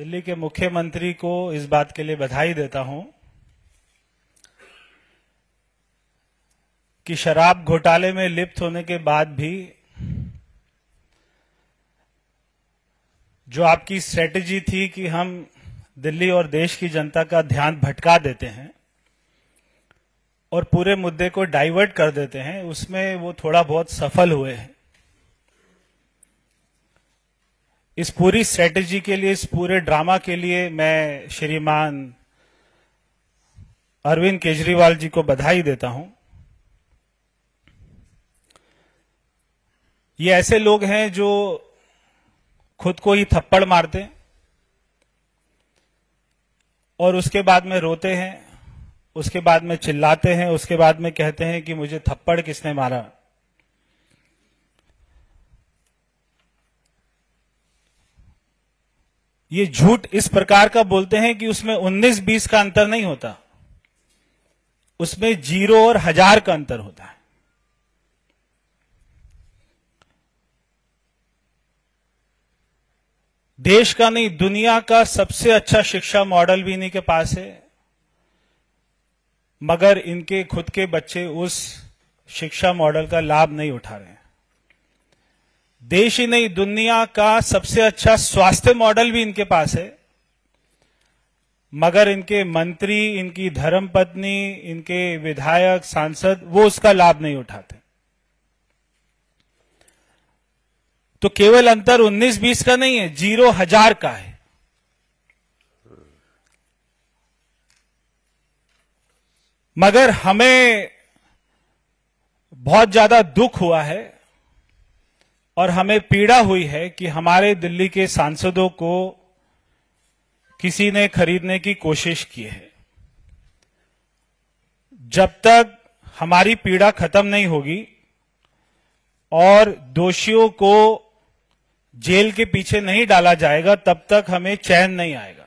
दिल्ली के मुख्यमंत्री को इस बात के लिए बधाई देता हूं कि शराब घोटाले में लिप्त होने के बाद भी जो आपकी स्ट्रेटजी थी कि हम दिल्ली और देश की जनता का ध्यान भटका देते हैं और पूरे मुद्दे को डाइवर्ट कर देते हैं, उसमें वो थोड़ा बहुत सफल हुए हैं। इस पूरी स्ट्रेटजी के लिए, इस पूरे ड्रामा के लिए मैं श्रीमान अरविंद केजरीवाल जी को बधाई देता हूं। ये ऐसे लोग हैं जो खुद को ही थप्पड़ मारते हैं और उसके बाद में रोते हैं, उसके बाद में चिल्लाते हैं, उसके बाद में कहते हैं कि मुझे थप्पड़ किसने मारा। ये झूठ इस प्रकार का बोलते हैं कि उसमें 19-20 का अंतर नहीं होता, उसमें 0 और 1000 का अंतर होता है। देश का नहीं, दुनिया का सबसे अच्छा शिक्षा मॉडल भी इन्हीं के पास है, मगर इनके खुद के बच्चे उस शिक्षा मॉडल का लाभ नहीं उठा रहे हैं। देश ही नहीं, दुनिया का सबसे अच्छा स्वास्थ्य मॉडल भी इनके पास है, मगर इनके मंत्री, इनकी धर्मपत्नी, इनके विधायक, सांसद वो उसका लाभ नहीं उठाते। तो केवल अंतर 19-20 का नहीं है, 0-1000 का है। मगर हमें बहुत ज्यादा दुख हुआ है और हमें पीड़ा हुई है कि हमारे दिल्ली के सांसदों को किसी ने खरीदने की कोशिश की है। जब तक हमारी पीड़ा खत्म नहीं होगी और दोषियों को जेल के पीछे नहीं डाला जाएगा, तब तक हमें चैन नहीं आएगा।